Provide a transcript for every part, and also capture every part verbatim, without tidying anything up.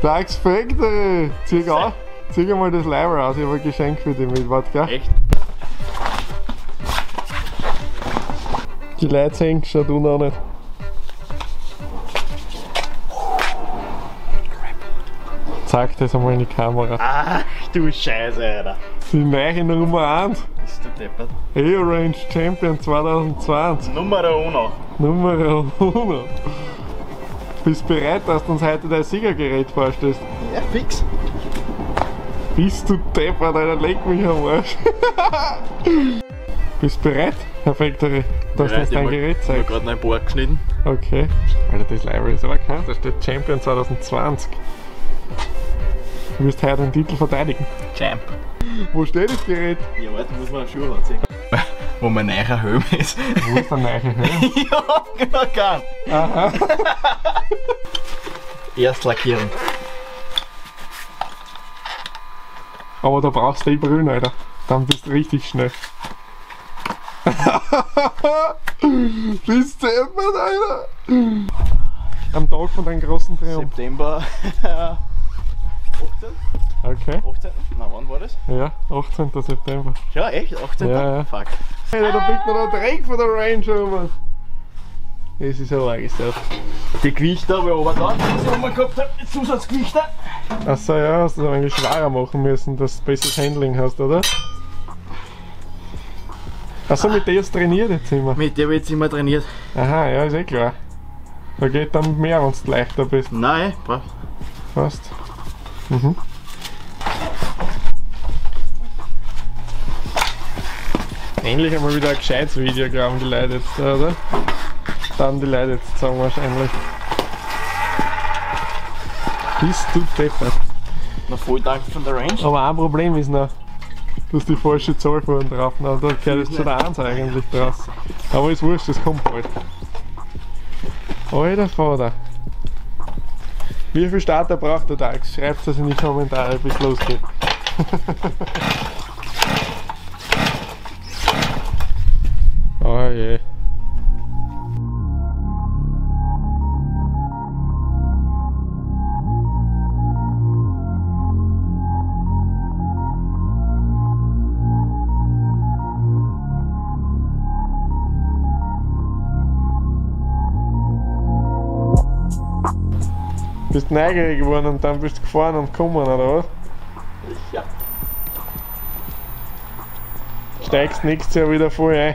DAXfactory! Zieh an, zieh mal das Leim raus, ich habe ein Geschenk für dich mit, warte, gell? Echt? Die Leute sehen, schaut du noch nicht. Zeig das einmal in die Kamera. Ach du Scheiße, Alter! Die neue Nummer eins. Ist der deppert? Eurange Champion zwanzig zwanzig. Nummer eins. Nummer eins. Bist du bereit, dass du uns heute dein Siegergerät vorstellst? Ja, fix. Bist du deppert, Alter, leg mich am Arsch. Bist du bereit, Herr Factory, dass du uns dein Gerät zeigst? Ich hab gerade noch ein paar geschnitten. Okay. Alter, das Library ist aber kein, da steht Champion zwanzig zwanzig. Du wirst heute den Titel verteidigen. Champ. Wo steht das Gerät? Ja, warte, muss man einen Schuh anziehen. Wo mein neuer Helm ist. Wo ist der neue Helm? Ja, genau, kann. Aha. Erst lackieren. Aber da brauchst du die Brühen, Alter. Dann bist du richtig schnell. Bis September, Alter. Am Tag von deinem großen Triumph. September. achtzehn? Okay. achtzehn? Na, wann war das? Ja, achtzehnten September. Ja, echt? achtzehn? Ja, ja. Fuck. Hey, da biegt noch der Dreck von der Range rum. Das ist ja wahrgestellt. Die Gewichte habe ich aber da, die ich oben gehabt habe, die Zusatzgewichte. Achso, ja, hast du das eigentlich schwerer machen müssen, dass du besseres Handling hast, oder? Achso, mit der hast du trainiert jetzt immer? Mit der wird jetzt immer trainiert. Aha, ja, ist eh klar. Da geht dann mehr, wenn du leichter bist. Nein, brauch. Passt. Mhm. Endlich einmal wieder ein gescheites Video graben die Leute jetzt, oder? Dann die Leute jetzt sagen wahrscheinlich. Bist du deppert. Na, voll Dank von der Range. Aber ein Problem ist noch, dass die falsche Zahl vorhin drauf hat. Da gehört jetzt schon der eins eigentlich draus. Aber ist wurscht, das kommt bald. Alter Vater. Wie viel Starter braucht der DAX? Schreibt es in die Kommentare, bis es losgeht. Oh je. Bist neugierig geworden und dann bist du gefahren und gekommen, oder was? Ja. Steigst nächstes Jahr wieder voll ein.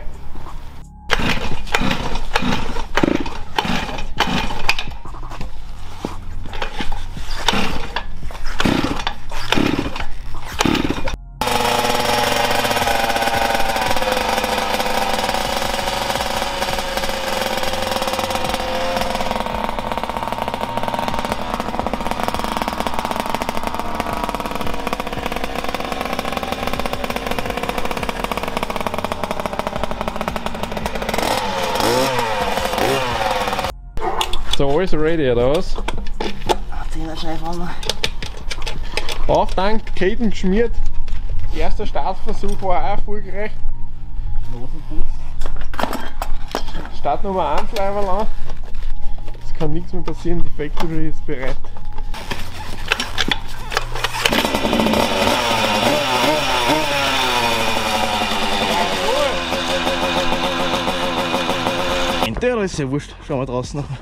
So, alles ready, oder was? Auftankt, Keten geschmiert. Erster Startversuch war auch erfolgreich. Start Nummer eins Level an. Es kann nichts mehr passieren, die Factory ist bereit. Der ist ja wurscht, schauen wir draußen nachher.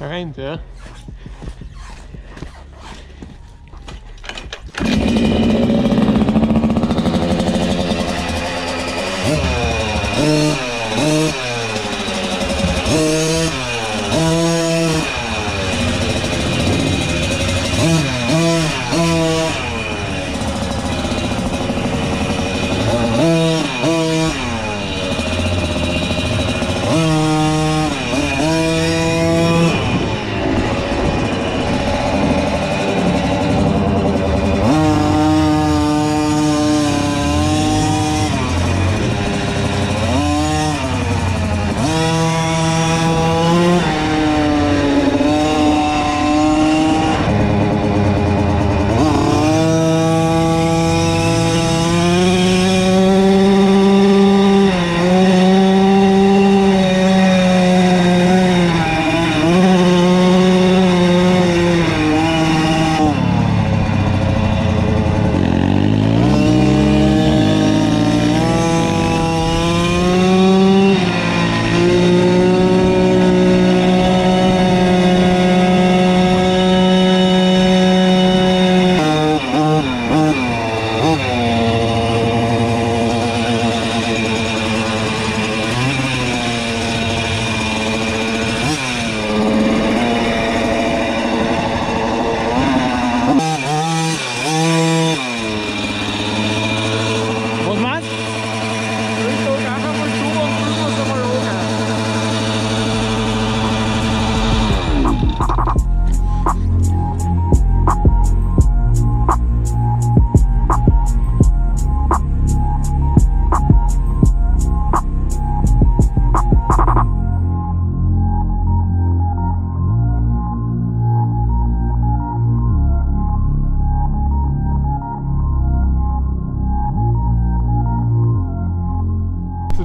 Rein, ja.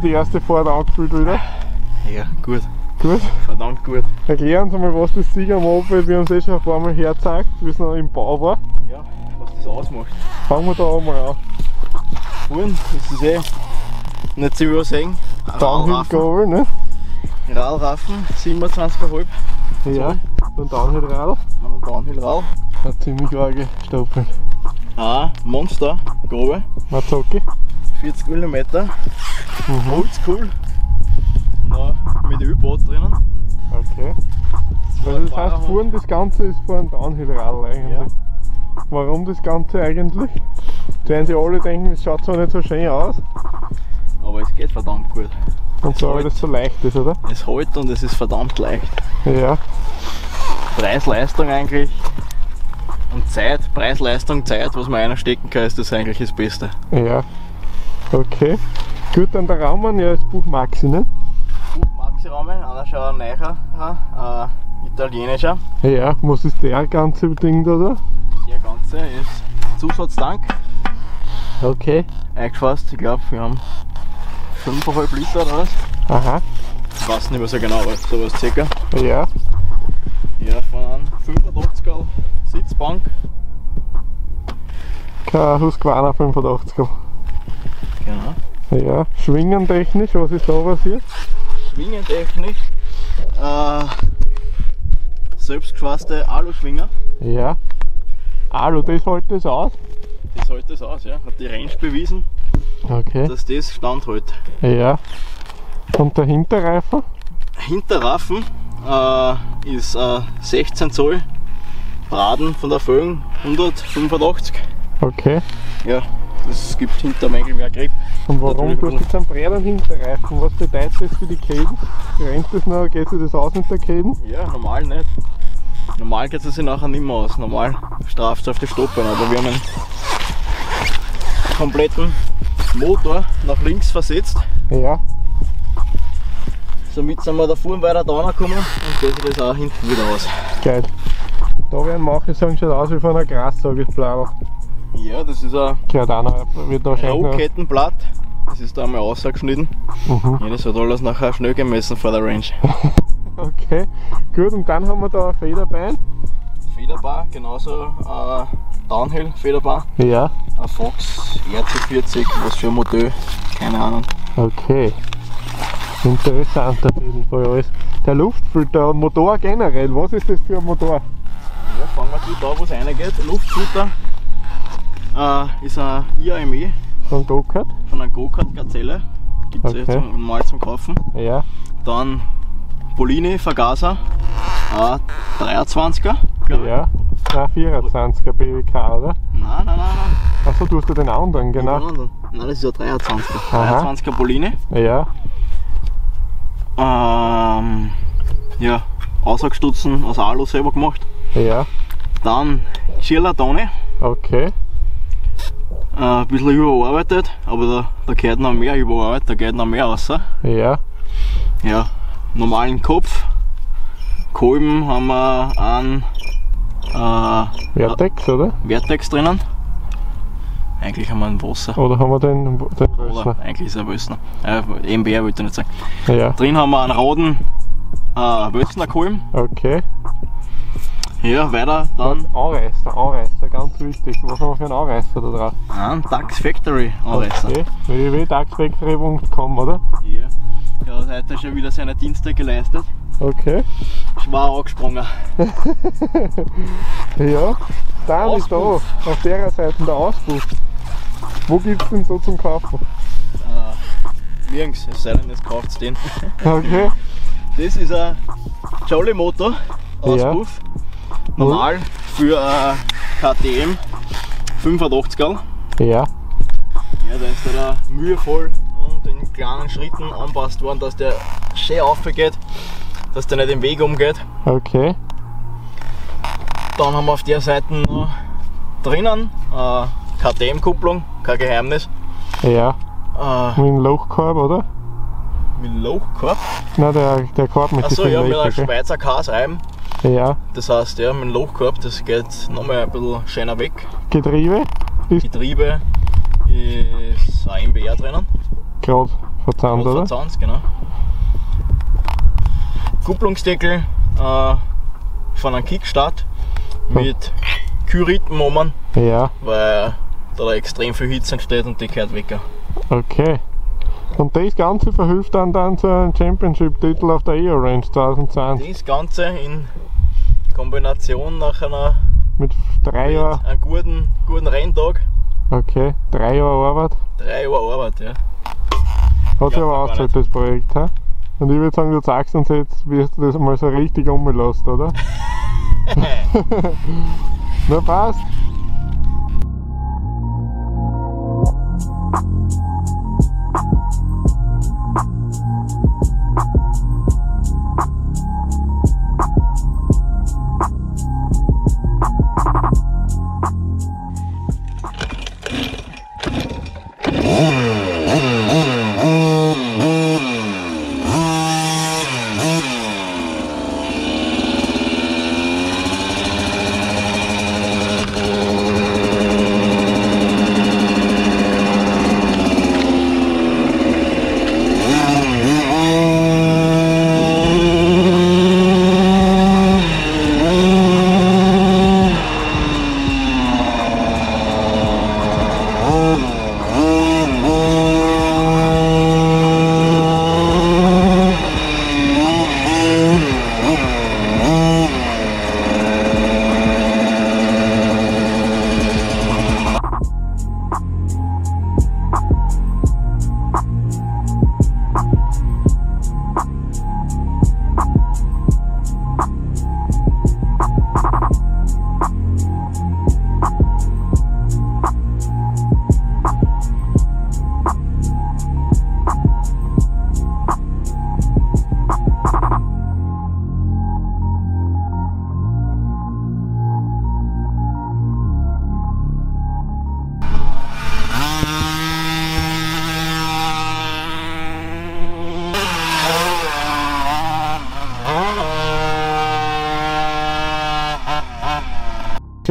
die erste Fahrt angefühlt wieder? Ja, gut. Gut? Verdammt gut. Erklär uns einmal, was das Sieger-Moped, wir haben es eh schon ein paar Mal hergezeigt, wie es noch im Bau war. Ja, was das ausmacht. Fangen wir da einmal an. Fuhren, das ist eh nicht zu übersehen. Downhill-Gabel, ne? Radlraffen, siebenundzwanzig Komma fünf. Ja, und Downhill-Radl. Und Downhill-Radl. Eine ziemlich arge Stoppel. Ah, Monster, grobe. Mazzocchi. vierzig Millimeter. Mhm. Oldschool. Na, mit Ölbad drinnen. Okay. Also das heißt, fahren das Ganze ist vor einem Downhill-Radl eigentlich. Ja. Warum das Ganze eigentlich? Jetzt werden sie alle denken, es schaut zwar nicht so schön aus. Aber es geht verdammt gut. Und zwar, weil das so leicht ist, oder? Es hält und es ist verdammt leicht. Ja. Preis, Leistung eigentlich. Und Zeit, Preis, Leistung, Zeit, was man reinstecken kann, ist das eigentlich das Beste. Ja. Okay. Gut, dann der Rahmen, ja, ist Puch Maxi, ne? Puch Maxi Rahmen, einer schaut ein neuer, ein italienischer. Ja, was ist der ganze Ding da, oder? Der ganze ist Zusatztank. Okay. Eingefasst, ich glaube, wir haben fünf Komma fünf Liter oder was? Aha. Ich weiß nicht mehr so genau, aber sowas circa. Ja. Ja, von fünfundachtziger Sitzbank. Kein Husqvarna fünfundachtziger. Genau. Ja, schwingentechnisch, was ist da passiert? Schwingentechnisch, äh, selbstgefasste Aluschwinger. Ja. Alu, das hält das aus? Das hält das aus, ja. Hat die Range bewiesen, okay, dass das standhält. Ja. Und der Hinterreifen? Hinterreifen äh, ist äh, sechzehn Zoll Braden von der Föhn hundertfünfundachtzig. Okay. Ja, das gibt hinterm eigentlich mehr Grip. Und warum du jetzt einen breiten Hinterreifen? Was bedeutet das für die Käden? Rennt das noch? Geht sich das aus mit der Käden? Ja, normal nicht. Normal geht es sich nachher nicht mehr aus. Normal strafst du auf die Stoppen, aber wir haben einen kompletten Motor nach links versetzt. Ja. Somit sind wir da vorne weiter da gekommen und geht sich das auch hinten wieder aus. Geil. Da werden manche sagen, schaut aus wie von einer Grassägesplaner. Ja, das ist ein Rohkettenblatt. Das ist da einmal ausgeschnitten. Mhm. Ja, das wird alles nachher schnell gemessen vor der Range. Okay, gut, und dann haben wir da ein Federbein. Federbar, genauso äh, Downhill-Federbar. Ja. Ein Fox R C vierzig, was für ein Modell, keine Ahnung. Okay, interessant auf jeden Fall alles. Der Luftfilter, Motor generell, was ist das für ein Motor? Ja, fangen wir zu da, wo es reingeht. Luftfilter äh, ist ein I A M E. Von Go-Kart? Von einer Go-Kart-Gazelle. Gibt es okay, mal zum Kaufen. Ja. Dann Polini, Vergaser, äh, dreiundzwanziger, glaube ich. Ja, vierundzwanziger B W K, oder? Nein, nein, nein, nein. Achso, du hast ja den anderen, genau. Den anderen. Nein, das ist ja dreiundzwanziger. Aha. dreiundzwanziger Polini. Ja. Ähm, ja, Aussagestutzen aus Alu selber gemacht. Ja. Dann Gilardoni. Okay. Äh, ein bisschen überarbeitet, aber da, da gehört noch mehr überarbeitet, da geht noch mehr raus. Ja. Ja. Normalen Kopf. Kolben haben wir einen äh, Vertex, oder? Vertex drinnen. Eigentlich haben wir einen Wasser. Oder haben wir den, den Wössner? Eigentlich ist er ein Wössner. Äh, M B R wollte ich nicht sagen. Ja. Drin haben wir einen roten äh, Wössner Kolben. Okay. Ja, weiter dann. Anreißer, Anreißer, ganz wichtig. Was haben wir für einen Anreißer da drauf? Ein DAXfactory Anreißer. Okay. w w w punkt dax factory punkt com, oder? Ja. Yeah. Ja, heute hat er schon wieder seine Dienste geleistet. Okay. Schwer angesprungen. Ja, dann Auspuff. Ist da auf der Seite der Auspuff. Wo gibt es denn so zum Kaufen? Äh, nirgends, es sei denn, es kauft es den. Okay. Das ist ein Jolly Motor Auspuff. Ja. Normal für ein K T M fünfundachtziger. Ja. Ja, da ist er mühevoll und in kleinen Schritten anpasst worden, dass der schön aufgeht, dass der nicht im Weg umgeht. Okay. Dann haben wir auf der Seite noch drinnen äh, K T M-Kupplung, kein Geheimnis. Ja. Äh, mit dem Lochkorb, oder? Mit dem Lochkorb? Nein, der, der Korb mit dem Lochkorb. Achso, ja, mit einem Schweizer K S-Reiben. Ja. Das heißt, ja, mit dem Lochkorb, das geht nochmal ein bisschen schöner weg. Getriebe? Getriebe ist ein M B R drinnen. Gerade Verzahnt, oder? Verzahnt, genau. Kupplungsdeckel äh, von einem Kickstart mit hm. Kyrrhythmen, ja, weil da, da extrem viel Hitze entsteht und die gehört weg. Okay. Und das Ganze verhilft dann, dann zu einem Championship-Titel auf der Eurange zwanzig zwanzig? Das Ganze in Kombination nach einer mit drei Jahren einem guten, guten Renntag. Okay, drei Jahre Arbeit? Drei Jahre Arbeit, ja. Hat sich aber ausgezahlt, das Projekt, he? Und ich würde sagen, du zeigst uns jetzt, wie du das mal so richtig umlässt, oder? Na passt!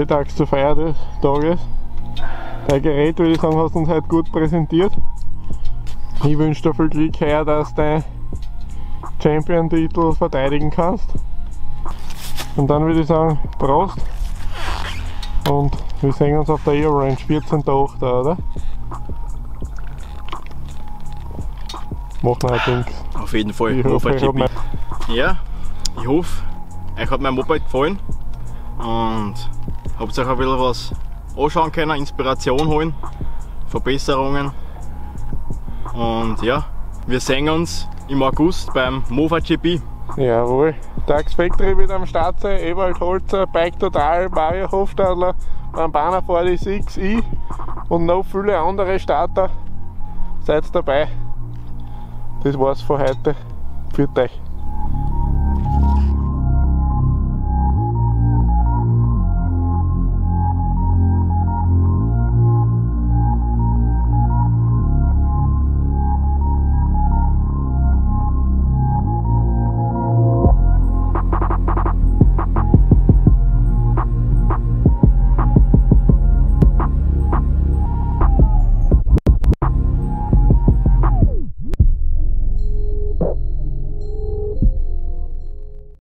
Tags zur Feier des Tages. Dein Gerät, würde ich sagen, hast du uns heute gut präsentiert. Ich wünsche dir viel Glück her, dass du deinen Champion-Titel verteidigen kannst. Und dann würde ich sagen, Prost. Und wir sehen uns auf der Eurange vierzehnten achten oder? Machen wir halt nichts. Auf jeden Fall. Ich hoffe, ich mein... Ja, ich hoffe, euch hat mein Moped gefallen. Und habt euch ein bisschen was anschauen können, Inspiration holen, Verbesserungen. Und ja, wir sehen uns im August beim Mofa G P. Jawohl, DAXfactory wird am Start sein, Ewald Holzer, Bike Total, Mario Hofstadler, Banbana Fortysix, ich und noch viele andere Starter. Seid dabei. Das war's für heute. Für euch.